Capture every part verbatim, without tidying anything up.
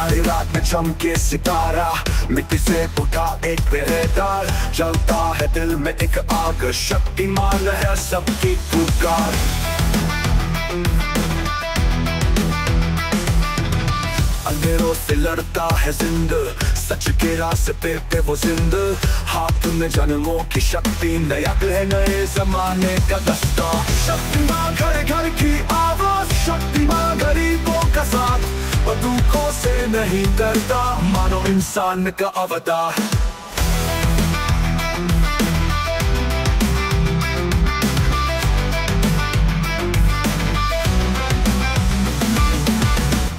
सारी रात में चमके सितारा, मिट्टी से उठा एक पहरेदार, चलता है दिल में एक आग, शक्तिमान है सबकी पुकार। अंधेरों से लड़ता है जिंद, सच के रास्ते पे वो जिंद, हाथ में जन्मों की शक्ति, नया है नए जमाने का दस्ता। शक्तिमान घर घर की आवाज, शक्तिमान गरीबों का साथ, बंदूकों से नहीं डरता, मानो इंसान का अवतार।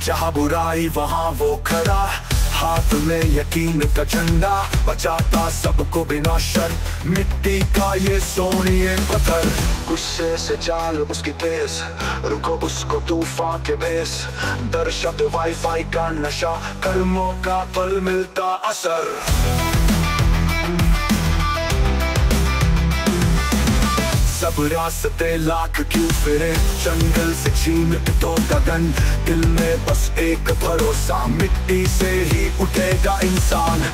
जहाँ बुराई वहाँ वो खड़ा, हाथ में यकीन का झंडा, बचाता सबको बिना शर्त, मिट्टी का ये सोनिए पत्थर। गुस्से से चाल उसकी तेज, रुको उसको तूफान के बेस, दर शब्द वाईफाई का नशा, कर्मों का फल मिलता असर। सब रास्ते लाख क्यों फिरे, जंगल से छीन तो गगन, दिल में बस एक भरोसा, मिट्टी से ही उठेगा इंसान।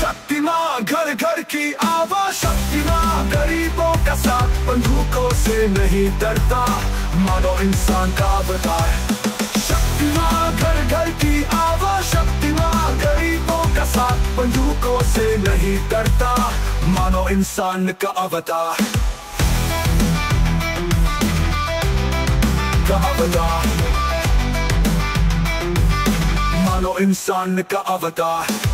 शक्तिमान घर घर की आवाज, शक्तिमान गरीबों का साथ, बंदूकों से नहीं डरता, मानो इंसान का अवतार। शक्तिमान घर घर की आवाज, शक्तिमान गरीबों का साथ, बंदूकों से नहीं डरता, मानो इंसान का अवतार का अवतार मानो इंसान का अवतार।